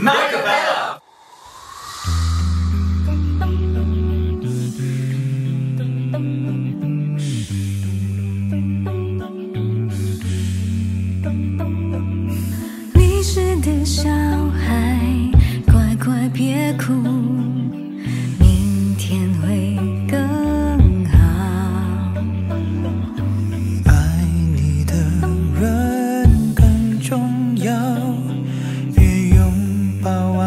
Macabella。迷失的小孩，乖乖别哭，明天会更好。爱你的人更重要，越拥抱晚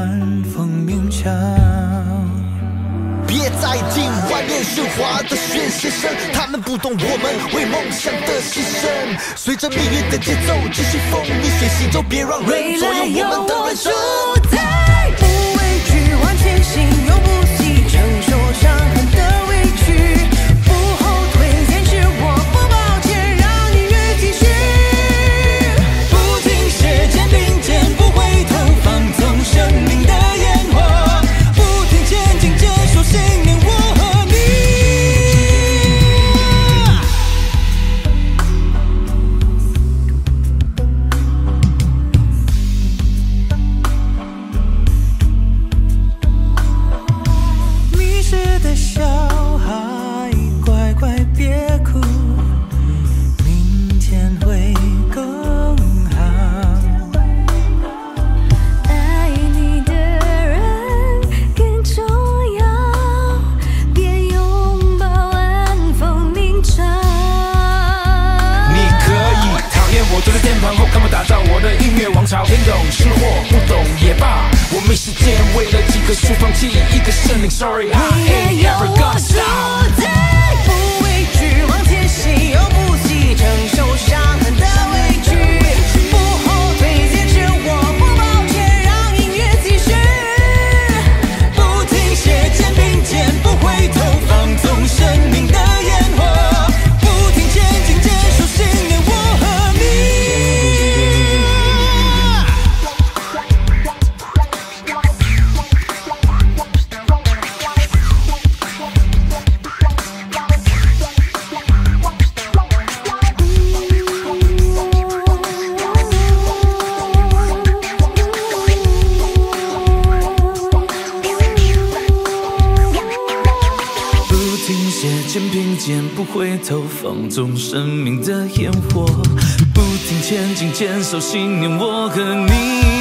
风鸣唱。 别再听外面喧哗的宣泄声，他们不懂我们为梦想的牺牲。随着命运的节奏，继续风一些行走，别让人左右我们的人生。不畏惧，往前行，永不息，承受伤痕的委屈，不后退，坚持我不抱歉，让音乐继续。不停歇，肩并肩，不回头，放纵生命的烟火。 信念我和你。迷失的小孩，乖乖别哭，明天会更好。爱你的人更重要。 坐在键盘后，看我打造我的音乐王朝。听懂是或不懂也罢，我没时间为了几棵树放弃一个生命。Sorry, I ain't never gonna stop。不畏惧，往前行，永不息，承受伤痕的委屈，不后退，坚持我不抱歉，让音乐继续，不停歇，肩并肩，不回头，放纵生命的烟火。 回头，放纵生命的烟火，不停前进，坚守信念，我和你。